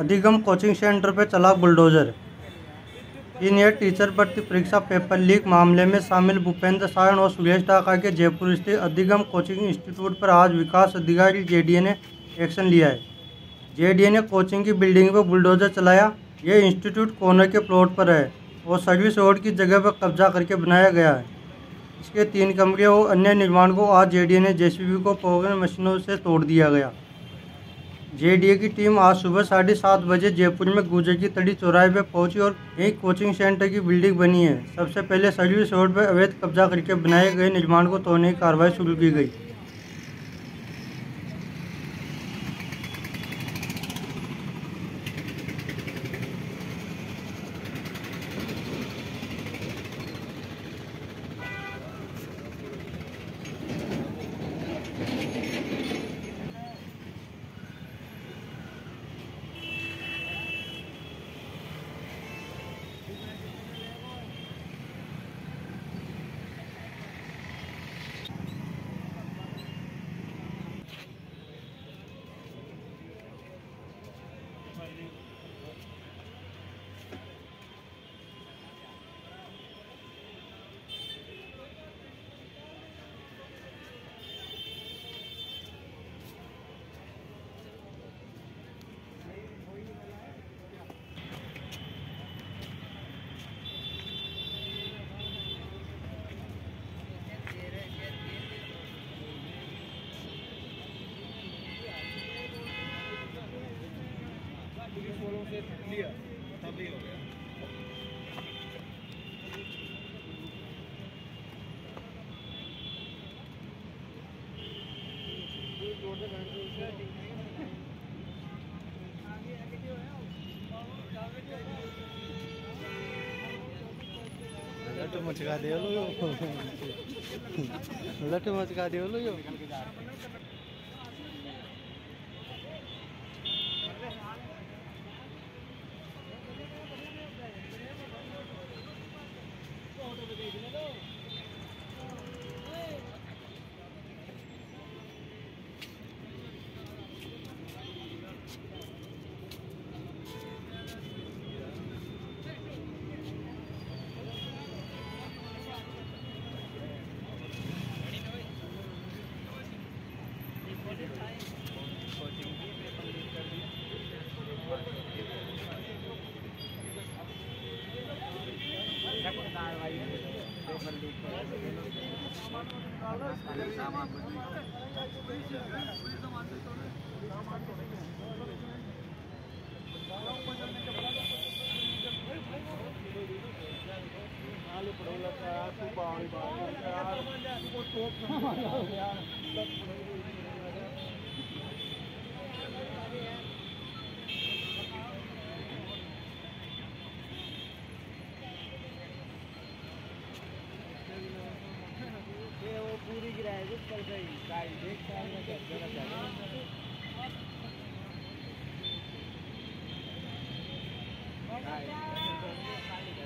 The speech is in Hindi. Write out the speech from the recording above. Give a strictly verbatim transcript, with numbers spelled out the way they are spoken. अधिगम कोचिंग सेंटर पर चला बुलडोजर। यूनियन टीचर भर्ती परीक्षा पेपर लीक मामले में शामिल भूपेंद्र सारण और सुरेश ढाका के जयपुर स्थित अधिगम कोचिंग इंस्टीट्यूट पर आज विकास अधिकारी जे डी ए ने एक्शन लिया है। जे डी ए ने कोचिंग की बिल्डिंग पर बुलडोजर चलाया। यह इंस्टीट्यूट कॉर्नर के प्लॉट पर है और सर्विस रोड की जगह पर कब्जा करके बनाया गया है। इसके तीन कमरे और अन्य निर्माण को आज जे डी ए ने जे सी बी को प्रोग्राम मशीनों से तोड़ दिया गया। जे डी ए की टीम आज सुबह साढ़े सात बजे जयपुर में गुजर की तड़ी चौराहे पर पहुंची और एक कोचिंग सेंटर की बिल्डिंग बनी है। सबसे पहले सर्विस रोड पर अवैध कब्जा करके बनाए गए निर्माण को तोड़ने की कार्रवाई शुरू की गई। पुलिस वालों से लिया तब ही हो गया। लट मचका दे लो, लट मचका दे लो यो। Thank you.